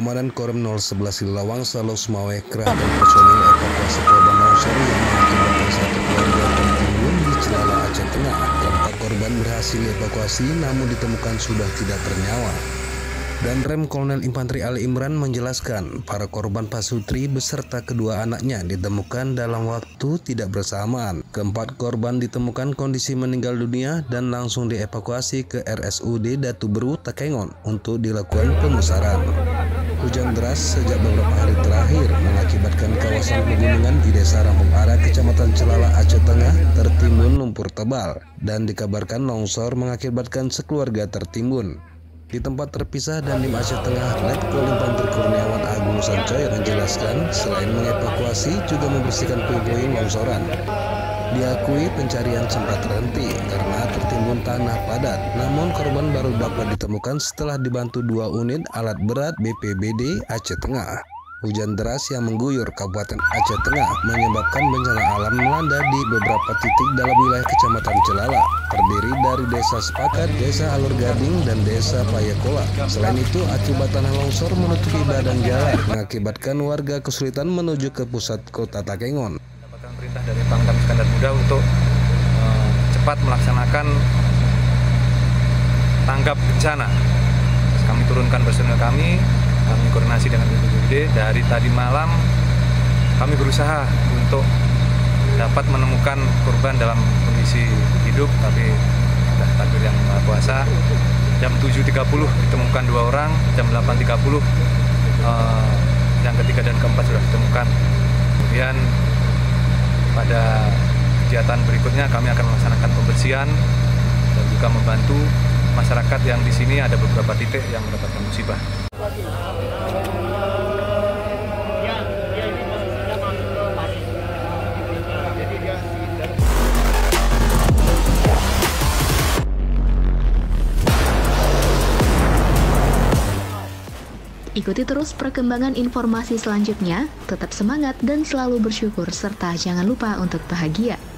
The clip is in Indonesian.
Komandan Korem 011 Silawang Salus Mawekra dan personil evakuasi korban longsor yang mengakibatkan satu keluarga tertimbun di Celala, Aceh Tengah. Keempat korban berhasil evakuasi namun ditemukan sudah tidak bernyawa. Dan Rem Kolonel Infanteri Ali Imran menjelaskan, para korban Pasutri beserta kedua anaknya ditemukan dalam waktu tidak bersamaan. Keempat korban ditemukan kondisi meninggal dunia dan langsung dievakuasi ke RSUD Datu Beru Takengon untuk dilakukan pemusaran. Hujan deras sejak beberapa hari terakhir mengakibatkan kawasan pegunungan di Desa Rambungara, Kecamatan Celala, Aceh Tengah tertimbun lumpur tebal dan dikabarkan longsor mengakibatkan sekeluarga tertimbun. Di tempat terpisah dan di Aceh Tengah, Letkol Kurniawan Agung Sanjaya menjelaskan selain mengevakuasi juga membersihkan puing-puing longsoran. Diakui pencarian sempat terhenti karena tertimbun tanah padat, namun korban baru dapat ditemukan setelah dibantu dua unit alat berat BPBD Aceh Tengah. Hujan deras yang mengguyur Kabupaten Aceh Tengah menyebabkan bencana alam melanda di beberapa titik dalam wilayah Kecamatan Celala, terdiri dari Desa Sepakat, Desa Alur Gading, dan Desa Payakola. Selain itu, akibat tanah longsor menutupi badan jalan, mengakibatkan warga kesulitan menuju ke pusat kota Takengon. Mendapatkan perintah dari Pangdam Skandar Muda untuk cepat melaksanakan tanggap bencana. Kami turunkan personil kami koordinasi dengan BPBD. Dari tadi malam kami berusaha untuk dapat menemukan korban dalam kondisi hidup, tapi sudah takdir yang maha kuasa. Jam 7.30 ditemukan dua orang, jam 8.30 yang ketiga dan keempat sudah ditemukan. Kemudian pada kegiatan berikutnya kami akan melaksanakan pembersihan dan juga membantu masyarakat yang di sini ada beberapa titik yang mendapatkan musibah. Ikuti terus perkembangan informasi selanjutnya, tetap semangat dan selalu bersyukur, serta jangan lupa untuk bahagia.